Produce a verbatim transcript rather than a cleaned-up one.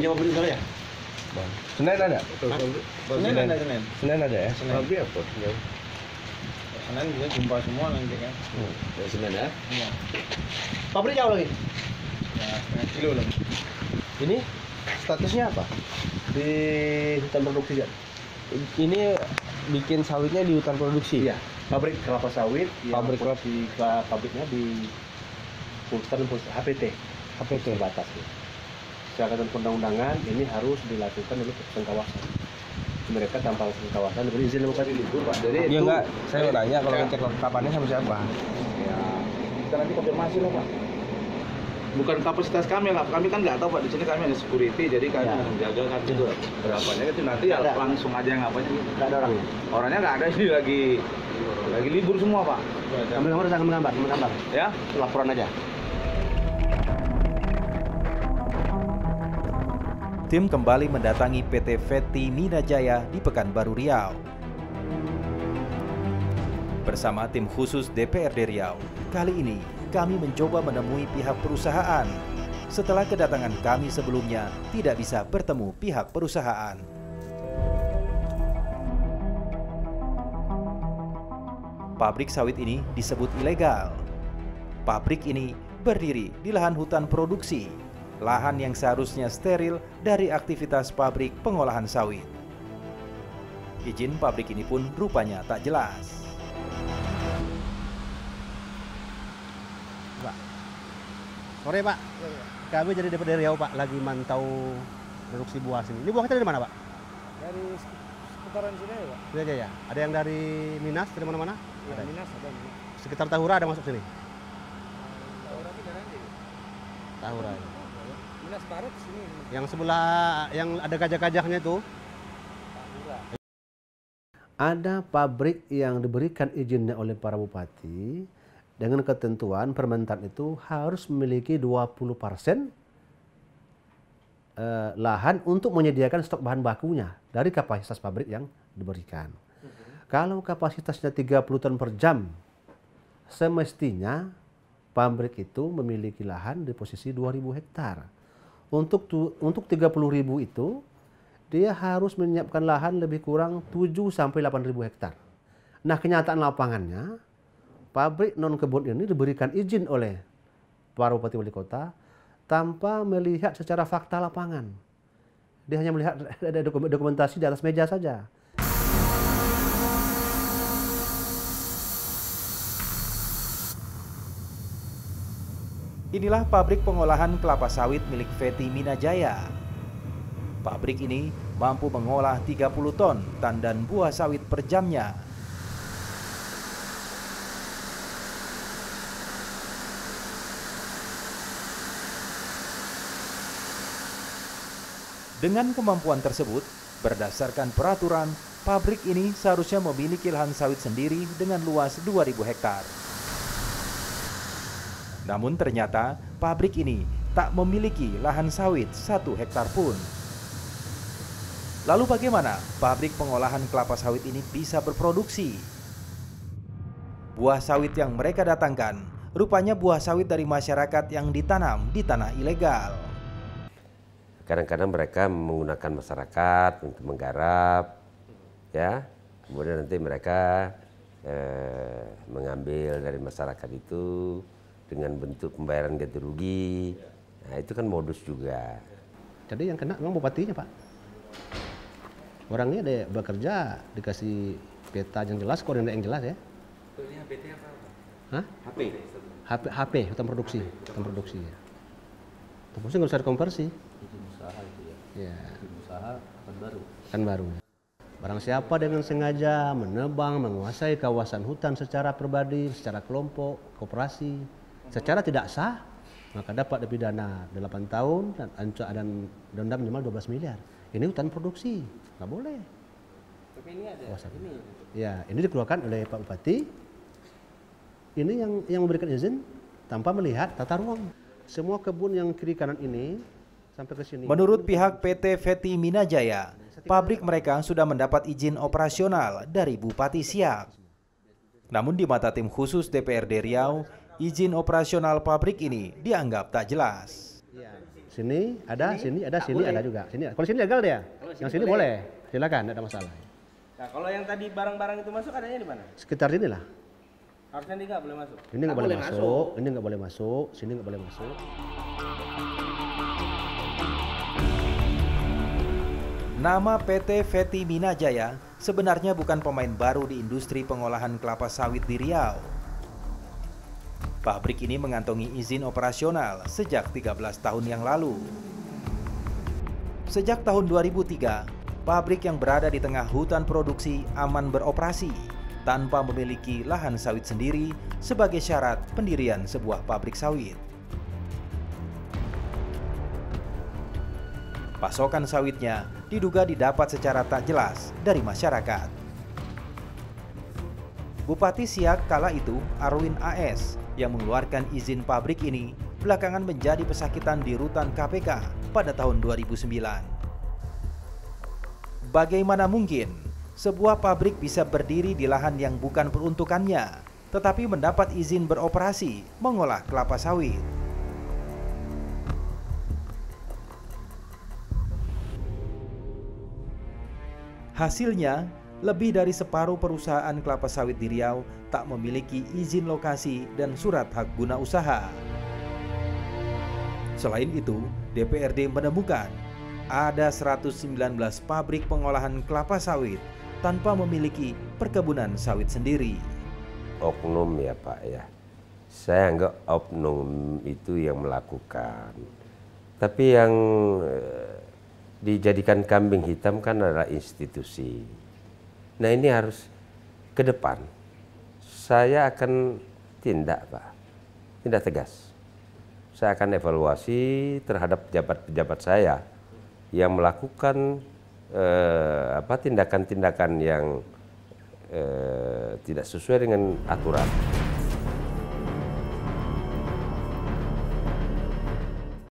Saya coba beli dulu ya. Bang. Senin ada? Betul. Senin ada, Senin. Senin ada ya? Senin apa? Senin juga jumpa semua nanti kan. Hmm. Dari Senin ya? Iya. Pabrik jauh lagi? Ya, setengah kilo lagi. Ini statusnya apa? Di hutan produksi ya? Ini bikin sawitnya di hutan produksi? Iya. Pabrik kelapa sawit. Pabrik kelapa. Di pabriknya di hutan H P T. H P T batas ya. Persyaratan perundang-undangan ini harus dilakukan oleh keputusan kawasan. Mereka tanpa keputusan kawasan diberi izin bukan itu, Pak. Jadi ya, itu enggak, saya udah tanya kalau ngecek lengkapannya sama siapa. Ya, kita nanti konfirmasi lah, Pak. Bukan kapasitas kami lah, kami kan nggak tahu, Pak. Di sini kami ada security, jadi kami ya. menjaga kan gitu. Berapanya itu nanti ya ada. Langsung aja yang apanya gitu. Enggak ada orangnya. Orangnya nggak ada, ini lagi lagi libur semua, Pak. Ambil gambar, jangan menggambar, menggambar. Ya, laporan aja. Tim kembali mendatangi P T. Veti Minajaya di Pekanbaru, Riau. Bersama tim khusus D P R D Riau, kali ini kami mencoba menemui pihak perusahaan. Setelah kedatangan kami sebelumnya, tidak bisa bertemu pihak perusahaan. Pabrik sawit ini disebut ilegal. Pabrik ini berdiri di lahan hutan produksi. Lahan yang seharusnya steril dari aktivitas pabrik pengolahan sawit. Izin pabrik ini pun rupanya tak jelas. Pak. Sore, Pak. Kami jadi D P R D Riau, Pak, lagi mantau produksi buah sini. Ini buah kita dari mana, Pak? Dari seputaran sini ya, Pak. Sudah aja ya. Ada yang dari Minas, dari mana-mana? Ya, ada Minas, ada. Sekitar Tahura ada masuk sini. Tahura itu dari sini. Tahura. Ya. Yang sebelah yang ada gajah-gajahnya itu. Ada pabrik yang diberikan izinnya oleh para bupati dengan ketentuan Permentan itu harus memiliki dua puluh persen lahan untuk menyediakan stok bahan bakunya dari kapasitas pabrik yang diberikan. Kalau kapasitasnya tiga puluh ton per jam, semestinya pabrik itu memiliki lahan di posisi dua ribu hektar. Untuk tu, untuk tiga puluh ribu itu dia harus menyiapkan lahan lebih kurang tujuh sampai delapan ribu hektar. Nah, kenyataan lapangannya pabrik non kebun ini diberikan izin oleh para bupati wali kota tanpa melihat secara fakta lapangan. Dia hanya melihat ada dokumentasi di atas meja saja. Inilah pabrik pengolahan kelapa sawit milik Veti Minajaya. Pabrik ini mampu mengolah tiga puluh ton tandan buah sawit per jamnya. Dengan kemampuan tersebut, berdasarkan peraturan, pabrik ini seharusnya memiliki lahan sawit sendiri dengan luas dua ribu hektar. Namun ternyata pabrik ini tak memiliki lahan sawit satu hektar pun. Lalu bagaimana pabrik pengolahan kelapa sawit ini bisa berproduksi? Buah sawit yang mereka datangkan rupanya buah sawit dari masyarakat yang ditanam di tanah ilegal. Kadang-kadang mereka menggunakan masyarakat untuk menggarap, ya. Kemudian nanti mereka eh, mengambil dari masyarakat itu. Dengan bentuk pembayaran ganti rugi, nah itu kan modus juga. Jadi yang kena memang bupatinya, Pak. Orangnya dia bekerja dikasih peta yang jelas, koordinat yang jelas ya. Ini H P T apa? Hah? H P. H P, H P hutan produksi, hutan produksi. Tapi nggak usah konversi. Izin usaha itu ya. Ya. Izin usaha kan baru. Kan baru. Barang siapa dengan sengaja menebang, menguasai kawasan hutan secara pribadi, secara kelompok, koperasi. Secara tidak sah, maka dapat dipidana delapan tahun dan dan denda minimal dua belas miliar. Ini hutan produksi, nggak boleh. Tapi ini ada. Kawasan. Ini. Ya, ini dikeluarkan oleh Pak Bupati. Ini yang yang memberikan izin tanpa melihat tata ruang. Semua kebun yang kiri kanan ini sampai ke sini. Menurut pihak P T. Veti Minajaya, pabrik mereka sudah mendapat izin operasional dari Bupati Siak. Namun di mata tim khusus D P R D Riau, izin operasional pabrik ini dianggap tak jelas. sini ada, sini, sini ada, sini boleh. Ada juga. Sini, kalau sini legal dia. Kalau yang sini boleh, boleh. Silakan, tidak ada masalah. Nah, kalau yang tadi barang-barang itu masuk adanya di mana? Sekitar inilah. Harusnya ini nggak boleh masuk. Ini nggak boleh, boleh masuk. masuk, ini nggak boleh masuk, sini nggak boleh masuk. Nama P T. Veti Minajaya sebenarnya bukan pemain baru di industri pengolahan kelapa sawit di Riau. Pabrik ini mengantongi izin operasional sejak tiga belas tahun yang lalu. Sejak tahun dua ribu tiga, pabrik yang berada di tengah hutan produksi aman beroperasi tanpa memiliki lahan sawit sendiri sebagai syarat pendirian sebuah pabrik sawit. Pasokan sawitnya diduga didapat secara tak jelas dari masyarakat. Bupati Siak kala itu, Arwin A S, yang mengeluarkan izin pabrik ini belakangan menjadi pesakitan di rutan K P K pada tahun dua ribu sembilan. Bagaimana mungkin sebuah pabrik bisa berdiri di lahan yang bukan peruntukannya, tetapi mendapat izin beroperasi mengolah kelapa sawit? Hasilnya, lebih dari separuh perusahaan kelapa sawit di Riau tak memiliki izin lokasi dan surat hak guna usaha. Selain itu, D P R D menemukan ada seratus sembilan belas pabrik pengolahan kelapa sawit tanpa memiliki perkebunan sawit sendiri. Oknum ya Pak ya, saya anggap oknum itu yang melakukan. Tapi yang dijadikan kambing hitam kan adalah institusi. Nah ini harus ke depan. Saya akan tindak Pak, tindak tegas. Saya akan evaluasi terhadap pejabat-pejabat saya yang melakukan eh, apa tindakan-tindakan yang eh, tidak sesuai dengan aturan.